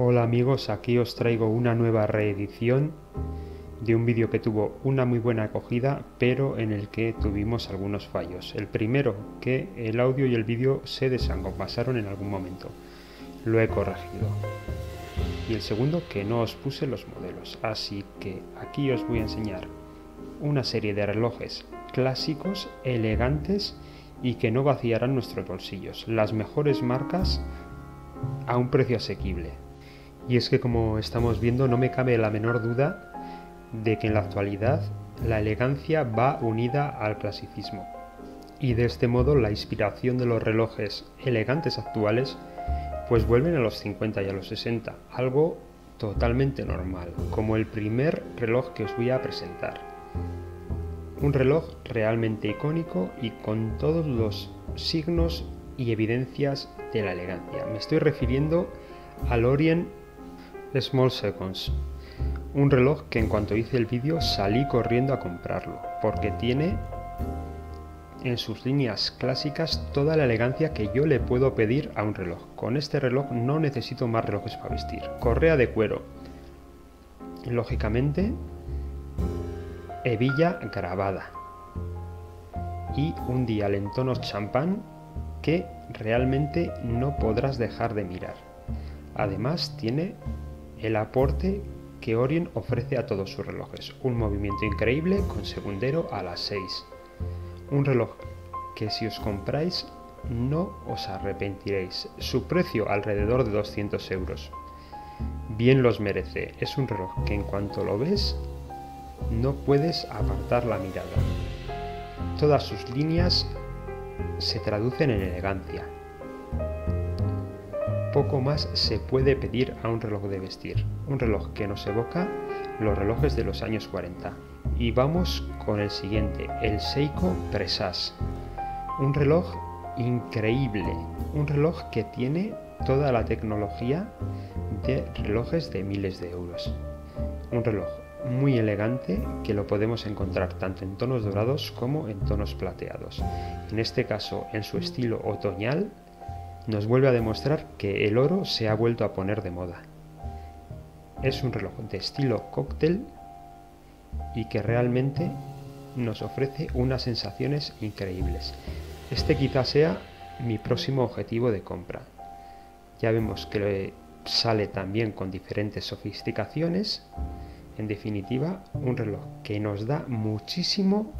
Hola amigos, aquí os traigo una nueva reedición de un vídeo que tuvo una muy buena acogida, pero en el que tuvimos algunos fallos. El primero, que el audio y el vídeo se desencompasaron en algún momento. Lo he corregido. Y el segundo, que no os puse los modelos. Así que aquí os voy a enseñar una serie de relojes clásicos, elegantes y que no vaciarán nuestros bolsillos. Las mejores marcas a un precio asequible. Y es que, como estamos viendo, no me cabe la menor duda de que en la actualidad la elegancia va unida al clasicismo. Y de este modo la inspiración de los relojes elegantes actuales pues vuelven a los 50 y a los 60, algo totalmente normal, como el primer reloj que os voy a presentar. Un reloj realmente icónico y con todos los signos y evidencias de la elegancia. Me estoy refiriendo al Orient Small Seconds, un reloj que en cuanto hice el vídeo salí corriendo a comprarlo, porque tiene en sus líneas clásicas toda la elegancia que yo le puedo pedir a un reloj. Con este reloj no necesito más relojes para vestir. Correa de cuero, lógicamente, hebilla grabada y un dial en tonos champán que realmente no podrás dejar de mirar. Además tiene el aporte que Orient ofrece a todos sus relojes, un movimiento increíble con segundero a las 6. Un reloj que si os compráis no os arrepentiréis. Su precio alrededor de 200 euros. Bien los merece. Es un reloj que en cuanto lo ves no puedes apartar la mirada. Todas sus líneas se traducen en elegancia. Poco más se puede pedir a un reloj de vestir, un reloj que nos evoca los relojes de los años 40. Y vamos con el siguiente, el Seiko Presage, un reloj increíble, un reloj que tiene toda la tecnología de relojes de miles de euros. Un reloj muy elegante que lo podemos encontrar tanto en tonos dorados como en tonos plateados. En este caso, en su estilo otoñal, nos vuelve a demostrar que el oro se ha vuelto a poner de moda. Es un reloj de estilo cóctel y que realmente nos ofrece unas sensaciones increíbles. Este quizás sea mi próximo objetivo de compra. Ya vemos que sale también con diferentes sofisticaciones. En definitiva, un reloj que nos da muchísimo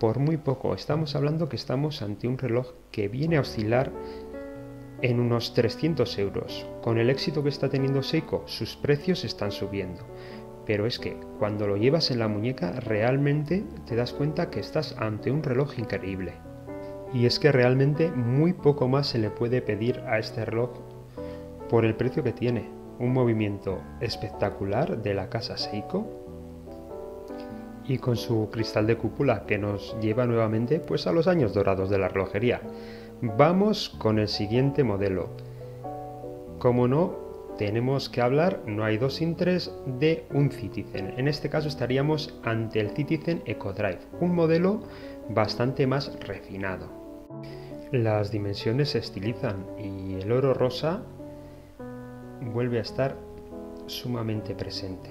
por muy poco. Estamos hablando que estamos ante un reloj que viene a oscilar en unos 300 euros. Con el éxito que está teniendo Seiko, sus precios están subiendo. Pero es que cuando lo llevas en la muñeca realmente te das cuenta que estás ante un reloj increíble. Y es que realmente muy poco más se le puede pedir a este reloj por el precio que tiene. Un movimiento espectacular de la casa Seiko y con su cristal de cúpula que nos lleva nuevamente pues a los años dorados de la relojería. Vamos con el siguiente modelo. Como no, tenemos que hablar, no hay dos sin tres, de un Citizen. En este caso estaríamos ante el Citizen EcoDrive, un modelo bastante más refinado. Las dimensiones se estilizan y el oro rosa vuelve a estar sumamente presente.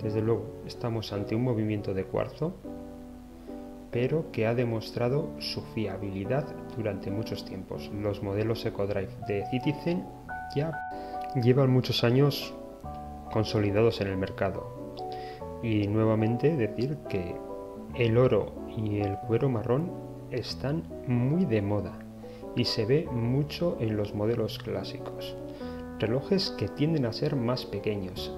Desde luego, estamos ante un movimiento de cuarzo, pero que ha demostrado su fiabilidad durante muchos tiempos. Los modelos EcoDrive de Citizen ya llevan muchos años consolidados en el mercado. Y nuevamente decir que el oro y el cuero marrón están muy de moda y se ve mucho en los modelos clásicos. Relojes que tienden a ser más pequeños.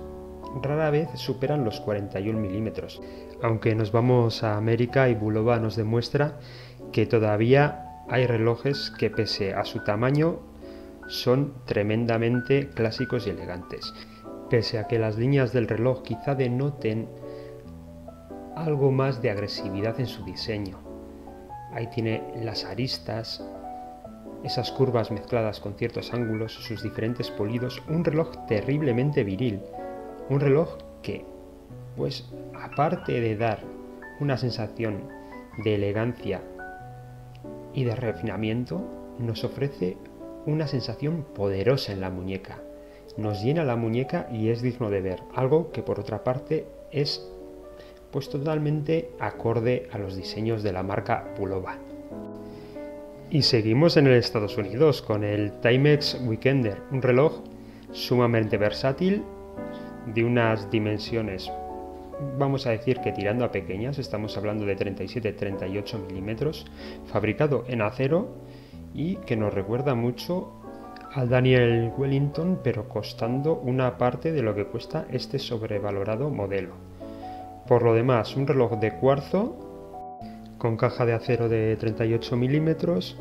Rara vez superan los 41 milímetros, aunque nos vamos a América y Bulova nos demuestra que todavía hay relojes que pese a su tamaño son tremendamente clásicos y elegantes. Pese a que las líneas del reloj quizá denoten algo más de agresividad en su diseño. Ahí tiene las aristas, esas curvas mezcladas con ciertos ángulos, sus diferentes polidos, un reloj terriblemente viril. Un reloj que, pues, aparte de dar una sensación de elegancia y de refinamiento, nos ofrece una sensación poderosa en la muñeca. nos llena la muñeca y es digno de ver, algo que por otra parte es pues totalmente acorde a los diseños de la marca Bulova. Y seguimos en el Estados Unidos con el Timex Weekender, un reloj sumamente versátil, de unas dimensiones, vamos a decir que tirando a pequeñas, estamos hablando de 37-38 milímetros, fabricado en acero y que nos recuerda mucho al Daniel Wellington, pero costando una parte de lo que cuesta este sobrevalorado modelo. Por lo demás, un reloj de cuarzo con caja de acero de 38 milímetros,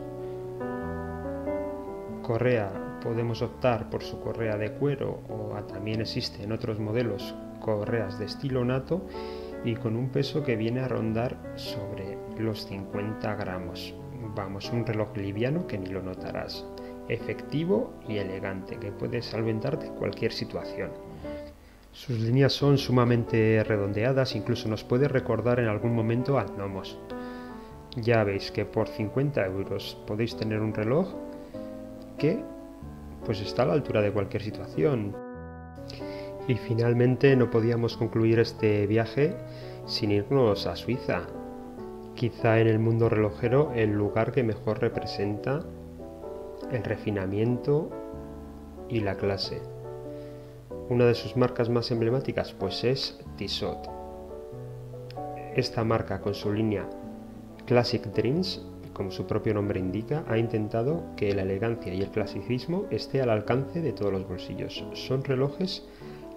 correa, podemos optar por su correa de cuero o también existe en otros modelos correas de estilo nato y con un peso que viene a rondar sobre los 50 gramos. Vamos, un reloj liviano que ni lo notarás, efectivo y elegante, que puede solventarte cualquier situación. Sus líneas son sumamente redondeadas, incluso nos puede recordar en algún momento al Nomos. Ya veis que por 50 € podéis tener un reloj que pues está a la altura de cualquier situación. Y finalmente no podíamos concluir este viaje sin irnos a Suiza. Quizá en el mundo relojero el lugar que mejor representa el refinamiento y la clase. Una de sus marcas más emblemáticas pues es Tissot. Esta marca con su línea Classic Dreams, como su propio nombre indica, ha intentado que la elegancia y el clasicismo esté al alcance de todos los bolsillos. Son relojes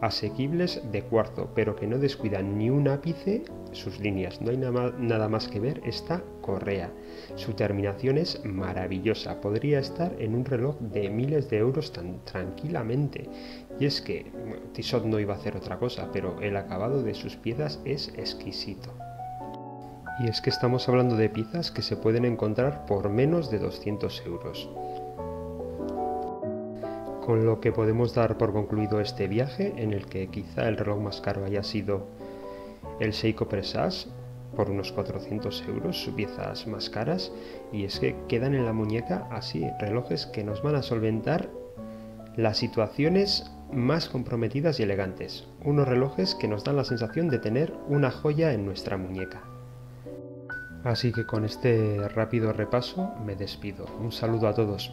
asequibles de cuarzo, pero que no descuidan ni un ápice sus líneas. No hay nada más que ver esta correa. Su terminación es maravillosa, podría estar en un reloj de miles de euros tan tranquilamente. Y es que Tissot no iba a hacer otra cosa, pero el acabado de sus piezas es exquisito. Y es que estamos hablando de piezas que se pueden encontrar por menos de 200 €. Con lo que podemos dar por concluido este viaje, en el que quizá el reloj más caro haya sido el Seiko Presage, por unos 400 €, sus piezas más caras, y es que quedan en la muñeca así, relojes que nos van a solventar las situaciones más comprometidas y elegantes, unos relojes que nos dan la sensación de tener una joya en nuestra muñeca. Así que con este rápido repaso me despido. Un saludo a todos.